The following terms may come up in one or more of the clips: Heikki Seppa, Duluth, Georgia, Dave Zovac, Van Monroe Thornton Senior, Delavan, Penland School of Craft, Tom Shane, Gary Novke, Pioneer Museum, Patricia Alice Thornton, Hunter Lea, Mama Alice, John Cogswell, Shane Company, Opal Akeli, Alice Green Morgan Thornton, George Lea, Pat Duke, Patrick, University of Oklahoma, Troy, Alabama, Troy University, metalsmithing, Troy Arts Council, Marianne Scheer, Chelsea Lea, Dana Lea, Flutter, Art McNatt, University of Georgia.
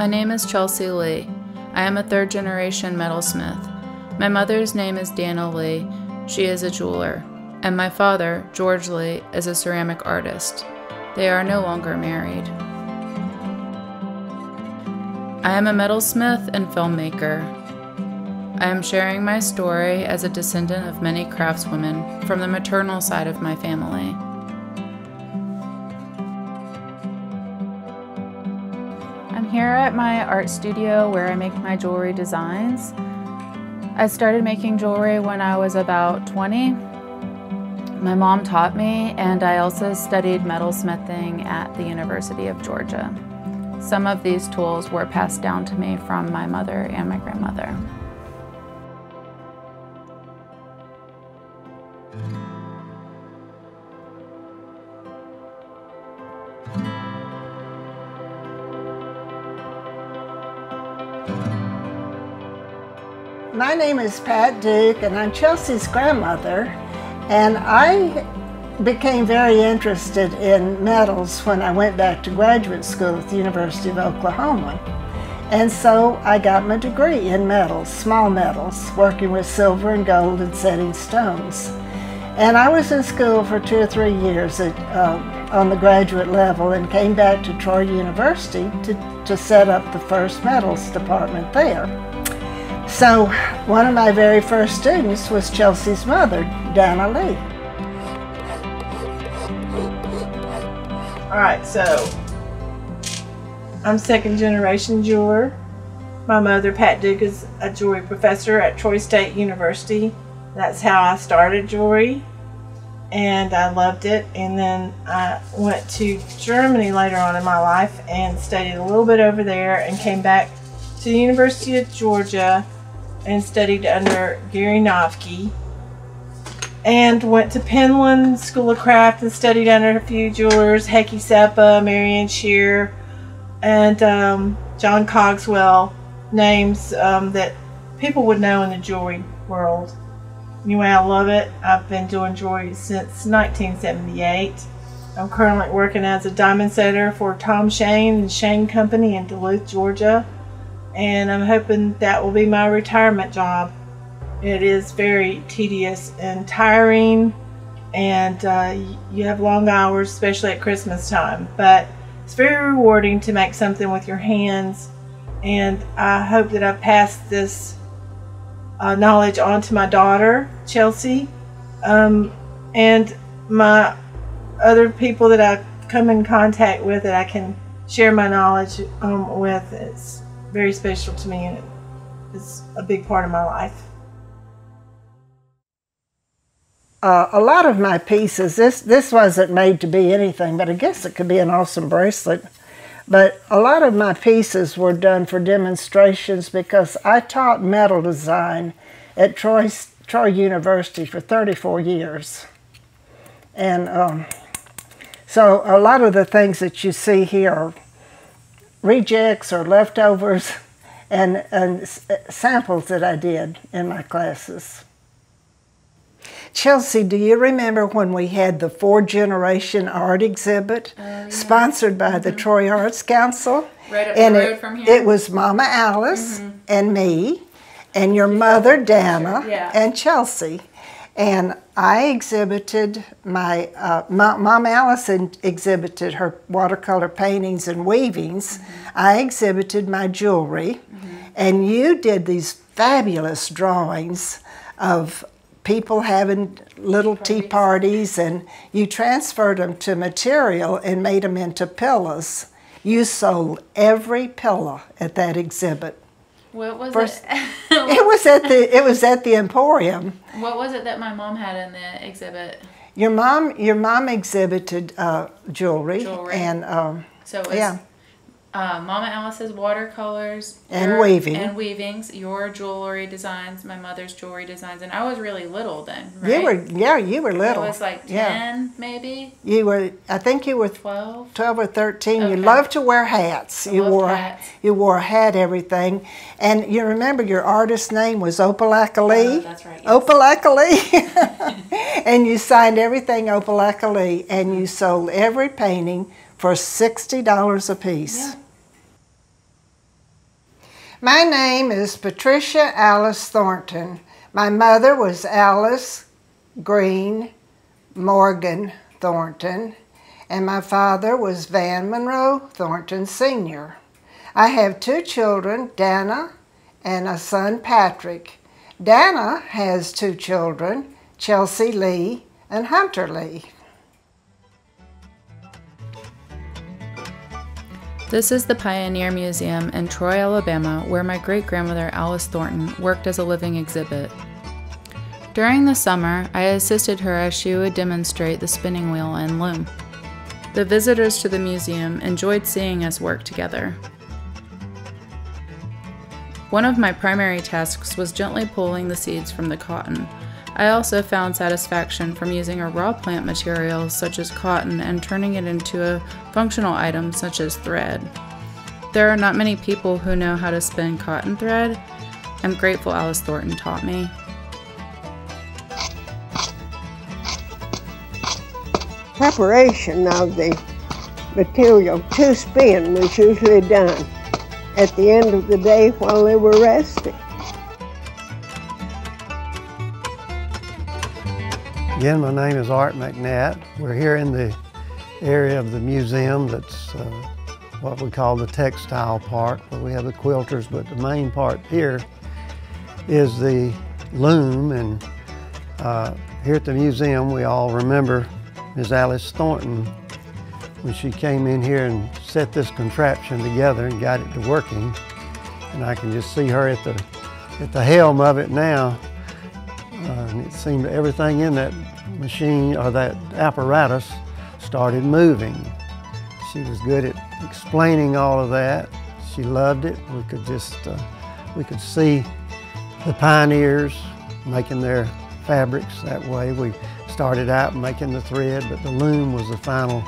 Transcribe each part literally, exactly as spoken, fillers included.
My name is Chelsea Lea. I am a third generation metalsmith. My mother's name is Dana Lea. She is a jeweler. And my father, George Lea, is a ceramic artist. They are no longer married. I am a metalsmith and filmmaker. I am sharing my story as a descendant of many craftswomen from the maternal side of my family. I'm here at my art studio where I make my jewelry designs. I started making jewelry when I was about twenty. My mom taught me, and I also studied metalsmithing at the University of Georgia. Some of these tools were passed down to me from my mother and my grandmother. My name is Pat Duke, and I'm Chelsea's grandmother. And I became very interested in metals when I went back to graduate school at the University of Oklahoma. And so I got my degree in metals, small metals, working with silver and gold and setting stones. And I was in school for two or three years at, uh, on the graduate level, and came back to Troy University to, to set up the first metals department there. So one of my very first students was Chelsea's mother, Dana Lea. All right, so I'm second generation jeweler. My mother, Pat Duke, is a jewelry professor at Troy State University. That's how I started jewelry, and I loved it. And then I went to Germany later on in my life and studied a little bit over there, and came back to the University of Georgia and studied under Gary Novke, and went to Penland School of Craft and studied under a few jewelers, Heikki Seppa, Marianne Scheer, and um, John Cogswell, names um, that people would know in the jewelry world. Anyway, I love it. I've been doing jewelry since nineteen seventy-eight. I'm currently working as a diamond setter for Tom Shane and Shane Company in Duluth, Georgia. And I'm hoping that will be my retirement job. It is very tedious and tiring, and uh, you have long hours, especially at Christmas time, but it's very rewarding to make something with your hands, and I hope that I pass this uh, knowledge on to my daughter, Chelsea, um, and my other people that I come in contact with, that I can share my knowledge um, with. It's very special to me, and it's a big part of my life. Uh, a lot of my pieces, this, this wasn't made to be anything, but I guess it could be an awesome bracelet. But a lot of my pieces were done for demonstrations, because I taught metal design at Troy, Troy University for thirty-four years. And um, so a lot of the things that you see here are rejects or leftovers, and, and samples that I did in my classes. Chelsea, do you remember when we had the four-generation art exhibit uh, yeah. sponsored by mm-hmm. the Troy Arts Council? Right up and the road it, from here. It was Mama Alice mm-hmm. and me, and your mother, Dana, yeah. and Chelsea. And I exhibited my, uh, my, Mom Allison exhibited her watercolor paintings and weavings. Mm-hmm. I exhibited my jewelry. Mm-hmm. And you did these fabulous drawings of people having little parties. Tea parties, and you transferred them to material and made them into pillows. You sold every pillow at that exhibit. What was First, it? it was at the it was at the Emporium. What was it that my mom had in the exhibit? Your mom your mom exhibited uh, jewelry, jewelry and um, so it was, yeah, uh, Mama Alice's watercolors and your, weaving and weavings. Your jewelry designs, my mother's jewelry designs, and I was really little then. Right? You were yeah, you were little. I was like ten, yeah. maybe. You were I think you were twelve, twelve or thirteen. Okay. You loved to wear hats. I you wore hats. You wore a hat, everything. And you remember your artist's name was Opal Akeli. Oh, that's right. Yes. Opal Akeli. And you signed everything Opal Akeli, and you sold every painting for sixty dollars a piece. Yeah. My name is Patricia Alice Thornton. My mother was Alice Green Morgan Thornton, and my father was Van Monroe Thornton Senior. I have two children, Dana and a son, Patrick. Dana has two children, Chelsea Lea and Hunter Lea. This is the Pioneer Museum in Troy, Alabama, where my great-grandmother Alice Thornton worked as a living exhibit. During the summer, I assisted her as she would demonstrate the spinning wheel and loom. The visitors to the museum enjoyed seeing us work together. One of my primary tasks was gently pulling the seeds from the cotton. I also found satisfaction from using a raw plant material such as cotton and turning it into a functional item such as thread. There are not many people who know how to spin cotton thread. I'm grateful Alice Thornton taught me. Preparation of the material to spin was usually done at the end of the day while they were resting. Again, my name is Art McNatt. We're here in the area of the museum that's uh, what we call the textile part, where we have the quilters, but the main part here is the loom. And uh, here at the museum, we all remember Miz Alice Thornton, when she came in here and set this contraption together and got it to working. And I can just see her at the, at the helm of it now. Uh, and it seemed everything in that machine or that apparatus started moving. She was good at explaining all of that. She loved it. We could just, uh, we could see the pioneers making their fabrics that way. We started out making the thread, but the loom was the final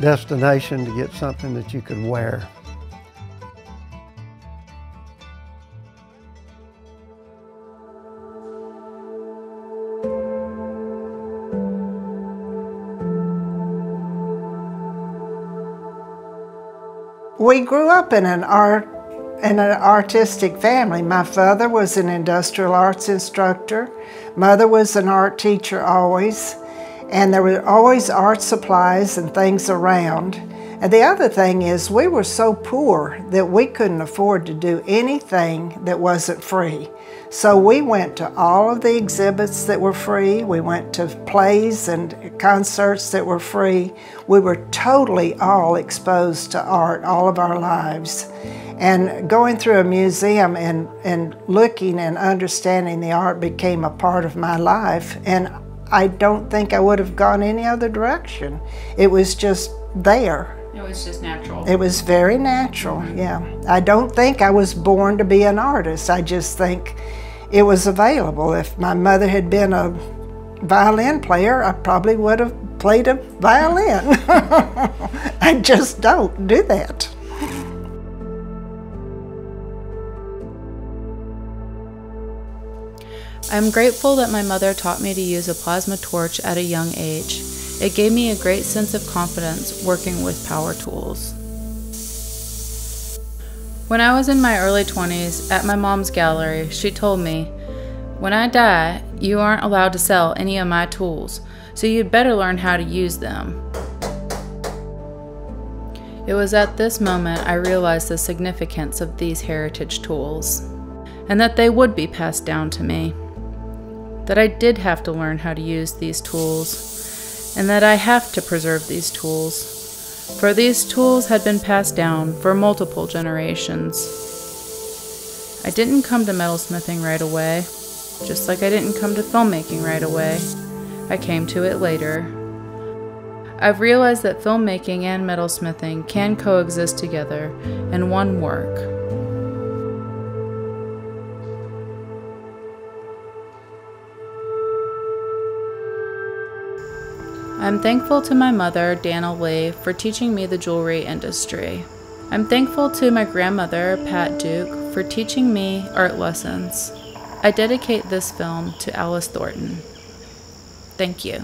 destination to get something that you could wear. We grew up in an art in an artistic family. My father was an industrial arts instructor. Mother was an art teacher always. And there were always art supplies and things around. And the other thing is, we were so poor that we couldn't afford to do anything that wasn't free. So we went to all of the exhibits that were free. We went to plays and concerts that were free. We were totally all exposed to art all of our lives. And going through a museum and, and looking and understanding the art became a part of my life. And I don't think I would have gone any other direction. It was just there. It was just natural. It was very natural, yeah. I don't think I was born to be an artist. I just think it was available. If my mother had been a violin player, I probably would have played a violin. I just don't do that. I'm grateful that my mother taught me to use a plasma torch at a young age. It gave me a great sense of confidence working with power tools. When I was in my early twenties, at my mom's gallery, she told me, "When I die, you aren't allowed to sell any of my tools, so you'd better learn how to use them." It was at this moment I realized the significance of these heritage tools, and that they would be passed down to me. That I did have to learn how to use these tools, and that I have to preserve these tools, for these tools had been passed down for multiple generations. I didn't come to metalsmithing right away, just like I didn't come to filmmaking right away. I came to it later. I've realized that filmmaking and metalsmithing can coexist together in one work. I'm thankful to my mother, Dana Lea, for teaching me the jewelry industry. I'm thankful to my grandmother, Pat Duke, for teaching me art lessons. I dedicate this film to Alice Thornton. Thank you.